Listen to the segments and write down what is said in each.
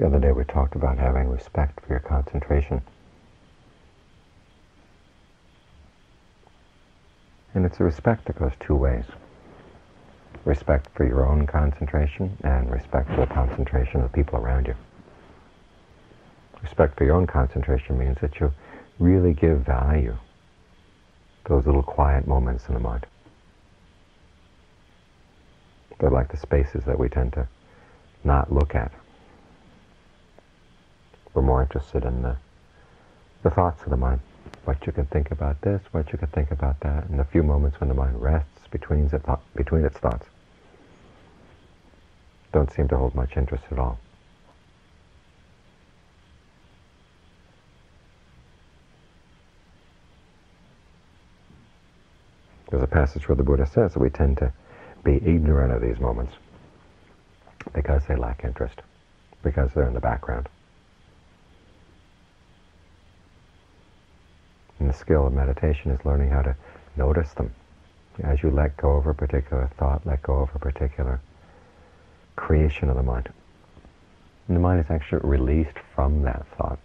The other day we talked about having respect for your concentration. And it's a respect that goes two ways. Respect for your own concentration and respect for the concentration of the people around you. Respect for your own concentration means that you really give value to those little quiet moments in the mind. They're like the spaces that we tend to not look at. We're more interested in the thoughts of the mind. What you can think about this, what you can think about that, and the few moments when the mind rests between its thoughts don't seem to hold much interest at all. There's a passage where the Buddha says that we tend to be ignorant of these moments because they lack interest, because they're in the background. And the skill of meditation is learning how to notice them. As you let go of a particular thought, let go of a particular creation of the mind. And the mind is actually released from that thought.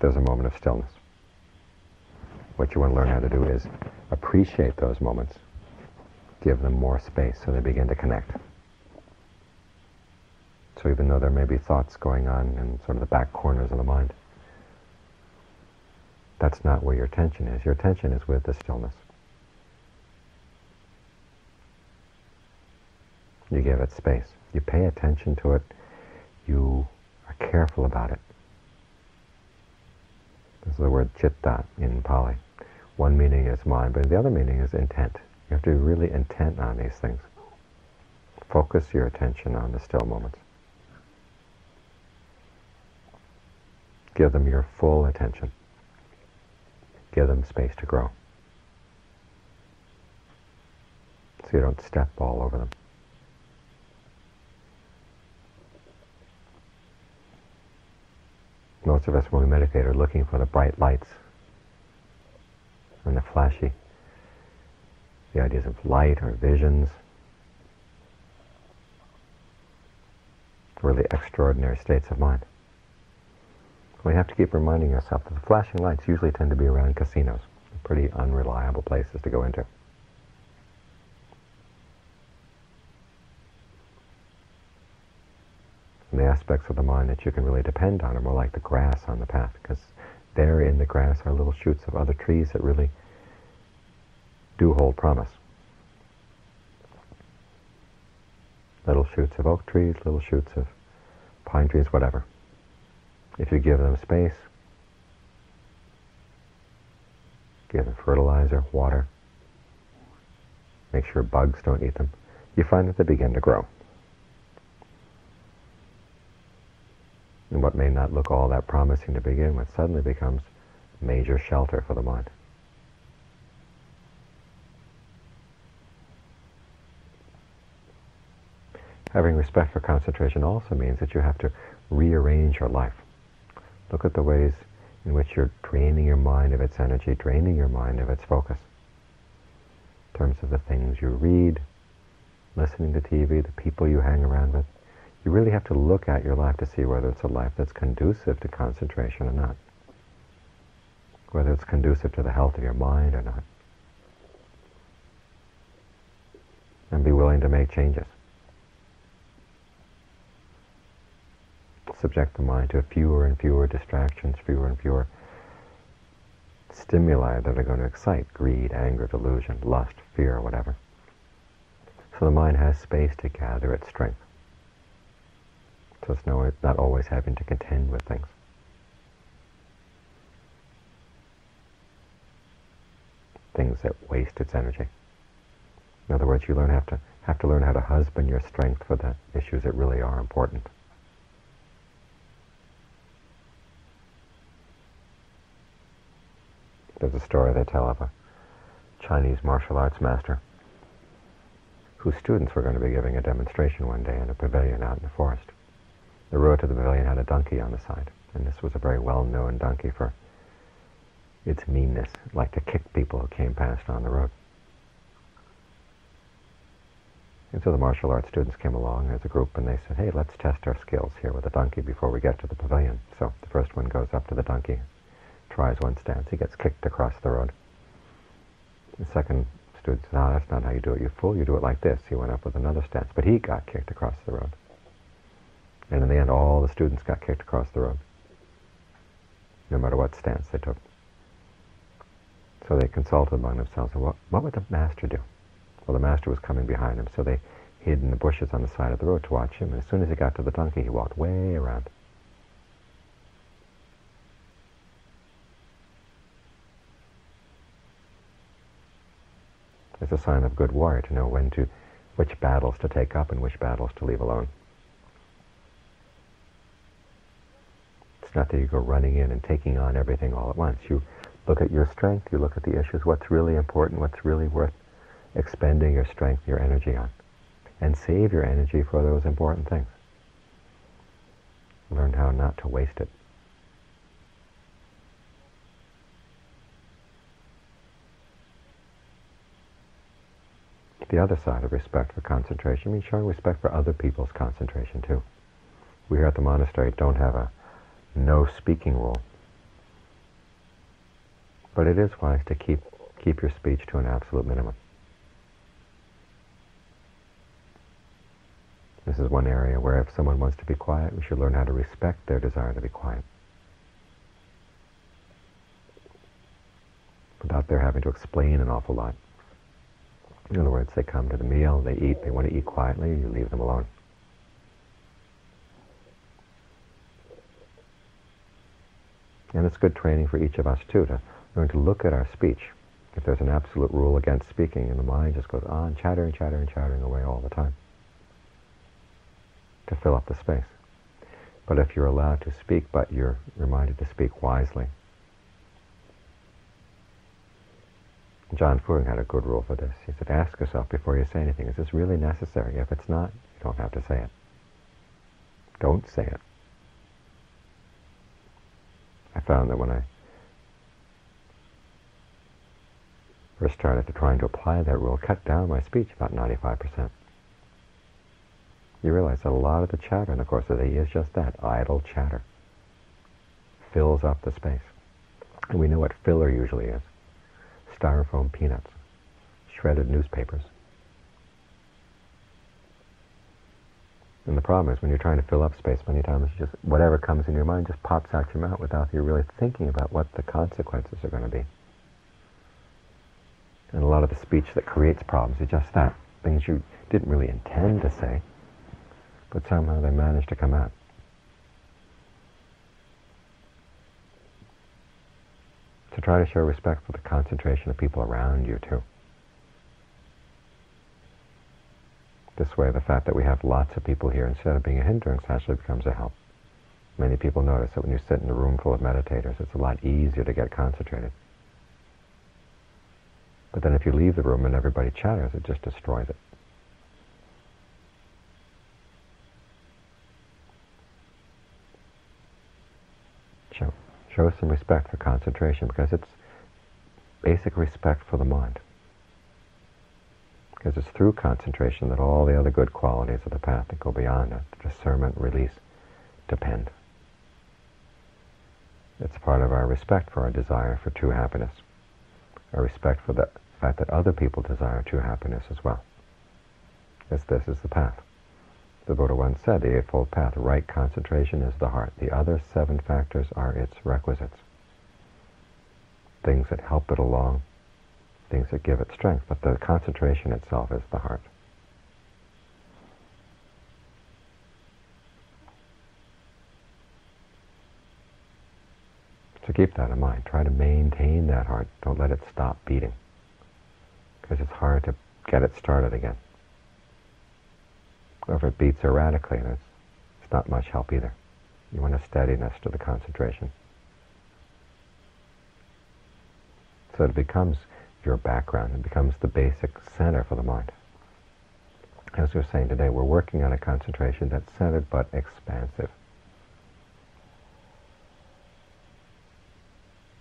There's a moment of stillness. What you want to learn how to do is appreciate those moments. Give them more space so they begin to connect. So even though there may be thoughts going on in sort of the back corners of the mind, that's not where your attention is. Your attention is with the stillness. You give it space. You pay attention to it. You are careful about it. This is the word citta in Pali. One meaning is mind, but the other meaning is intent. You have to be really intent on these things. Focus your attention on the still moments. Give them your full attention. Give them space to grow, so you don't step all over them. Most of us, when we meditate, are looking for the bright lights and the flashy, the ideas of light or visions, really extraordinary states of mind. We have to keep reminding ourselves that the flashing lights usually tend to be around casinos, pretty unreliable places to go into. And the aspects of the mind that you can really depend on are more like the grass on the path, because there in the grass are little shoots of other trees that really do hold promise. Little shoots of oak trees, little shoots of pine trees, whatever. If you give them space, give them fertilizer, water, make sure bugs don't eat them, you find that they begin to grow. And what may not look all that promising to begin with suddenly becomes major shelter for the mind. Having respect for concentration also means that you have to rearrange your life. Look at the ways in which you're draining your mind of its energy, draining your mind of its focus. In terms of the things you read, listening to TV, the people you hang around with, you really have to look at your life to see whether it's a life that's conducive to concentration or not, whether it's conducive to the health of your mind or not. And be willing to make changes. Subject the mind to fewer and fewer distractions, fewer and fewer stimuli that are going to excite greed, anger, delusion, lust, fear, whatever. So the mind has space to gather its strength. So it's not always having to contend with things. Things that waste its energy. In other words, you have to learn how to husband your strength for the issues that really are important. There's a story they tell of a Chinese martial arts master whose students were going to be giving a demonstration one day in a pavilion out in the forest. The road to the pavilion had a donkey on the side, and this was a very well-known donkey for its meanness. It liked to kick people who came past on the road. And so the martial arts students came along as a group, and they said, hey, let's test our skills here with a donkey before we get to the pavilion. So the first one goes up to the donkey, tries one stance, he gets kicked across the road. The second student said, no, that's not how you do it, you fool, you do it like this. He went up with another stance, but he got kicked across the road. And in the end, all the students got kicked across the road, no matter what stance they took. So they consulted among themselves, what would the master do? Well, the master was coming behind him, so they hid in the bushes on the side of the road to watch him, and as soon as he got to the donkey, he walked way around. It's a sign of good warrior to know when to, which battles to take up and which battles to leave alone. It's not that you go running in and taking on everything all at once. You look at your strength, you look at the issues, what's really important, what's really worth expending your strength, your energy on, and save your energy for those important things. Learn how not to waste it. The other side of respect for concentration means showing respect for other people's concentration too. We here at the monastery don't have a no speaking rule, but it is wise to keep your speech to an absolute minimum. This is one area where if someone wants to be quiet, we should learn how to respect their desire to be quiet, without their having to explain an awful lot. In other words, they come to the meal, they eat, they want to eat quietly, you leave them alone. And it's good training for each of us, too, to learn to look at our speech. If there's an absolute rule against speaking, and the mind just goes on, chattering, chattering, chattering away all the time, to fill up the space. But if you're allowed to speak, but you're reminded to speak wisely. John Fuhring had a good rule for this. He said, ask yourself before you say anything, is this really necessary? If it's not, you don't have to say it. Don't say it. I found that when I first started trying to apply that rule, cut down my speech about 95%. You realize that a lot of the chatter in the course of the day is just that, idle chatter. Fills up the space. And we know what filler usually is. Styrofoam peanuts, shredded newspapers. And the problem is when you're trying to fill up space, many times just whatever comes in your mind just pops out your mouth without you really thinking about what the consequences are going to be. And a lot of the speech that creates problems is just that, things you didn't really intend to say, but somehow they manage to come out. So try to show respect for the concentration of people around you, too. This way, the fact that we have lots of people here, instead of being a hindrance, actually becomes a help. Many people notice that when you sit in a room full of meditators, it's a lot easier to get concentrated. But then if you leave the room and everybody chatters, it just destroys it. Show some respect for concentration, because it's basic respect for the mind. Because it's through concentration that all the other good qualities of the path that go beyond it, discernment, release, depend. It's part of our respect for our desire for true happiness, our respect for the fact that other people desire true happiness as well, as this is the path. The Buddha once said, the Eightfold Path, right concentration is the heart. The other seven factors are its requisites. Things that help it along, things that give it strength, but the concentration itself is the heart. So keep that in mind. Try to maintain that heart. Don't let it stop beating, because it's hard to get it started again. Or if it beats erratically, it's not much help either. You want a steadiness to the concentration, so it becomes your background. It becomes the basic center for the mind. As we were saying today, we're working on a concentration that's centered but expansive.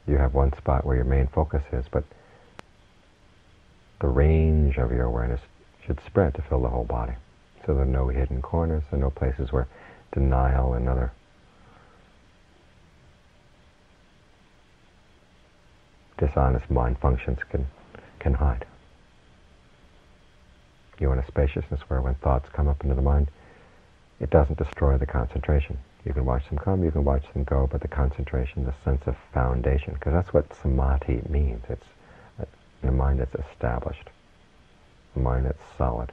You have one spot where your main focus is, but the range of your awareness should spread to fill the whole body. So there are no hidden corners, there are no places where denial and other dishonest mind functions can hide. You want a spaciousness where when thoughts come up into the mind, it doesn't destroy the concentration. You can watch them come, you can watch them go, but the concentration, the sense of foundation, because that's what samadhi means. It's a mind that's established, a mind that's solid.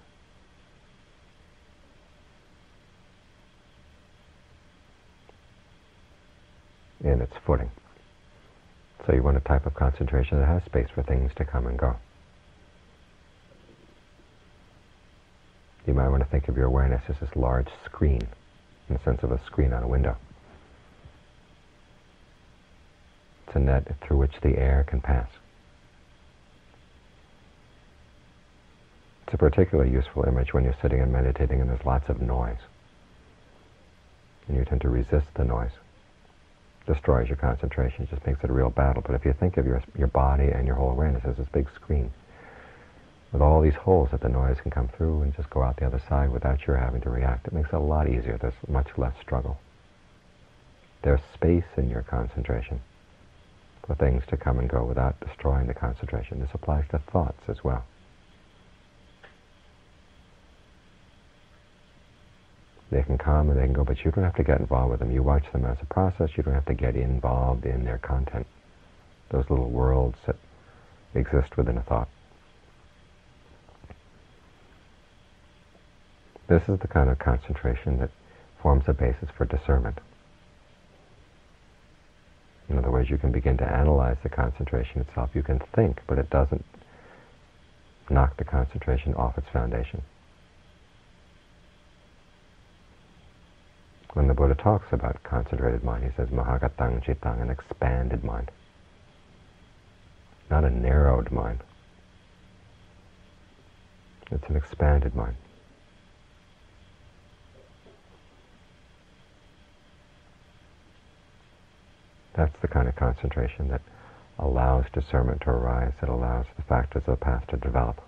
In its footing. So you want a type of concentration that has space for things to come and go. You might want to think of your awareness as this large screen, in the sense of a screen on a window. It's a net through which the air can pass. It's a particularly useful image when you're sitting and meditating and there's lots of noise. And you tend to resist the noise. Destroys your concentration, just makes it a real battle. But if you think of your body and your whole awareness as this big screen with all these holes that the noise can come through and just go out the other side without your having to react, it makes it a lot easier. There's much less struggle. There's space in your concentration for things to come and go without destroying the concentration. This applies to thoughts as well. They can come and they can go, but you don't have to get involved with them. You watch them as a process. You don't have to get involved in their content. Those little worlds that exist within a thought. This is the kind of concentration that forms a basis for discernment. In other words, you can begin to analyze the concentration itself. You can think, but it doesn't knock the concentration off its foundation. When the Buddha talks about concentrated mind, he says mahāgatang cittaṃ, an expanded mind, not a narrowed mind. It's an expanded mind. That's the kind of concentration that allows discernment to arise, that allows the factors of the path to develop.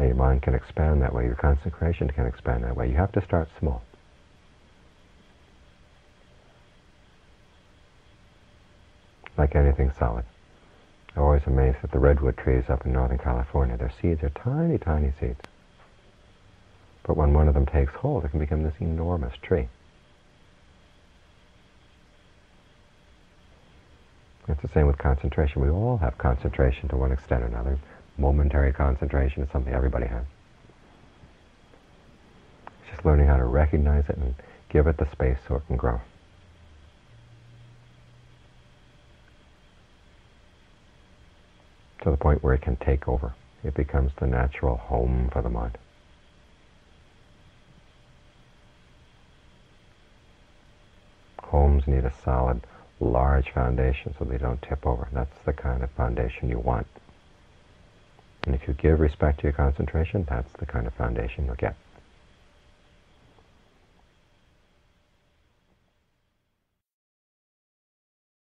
Now your mind can expand that way, your concentration can expand that way. You have to start small. Like anything solid. I'm always amazed at the redwood trees up in Northern California. Their seeds are tiny, tiny seeds. But when one of them takes hold, it can become this enormous tree. It's the same with concentration. We all have concentration to one extent or another. Momentary concentration is something everybody has. It's just learning how to recognize it and give it the space so it can grow. To the point where it can take over. It becomes the natural home for the mind. Homes need a solid, large foundation so they don't tip over. That's the kind of foundation you want. And if you give respect to your concentration, that's the kind of foundation you'll get.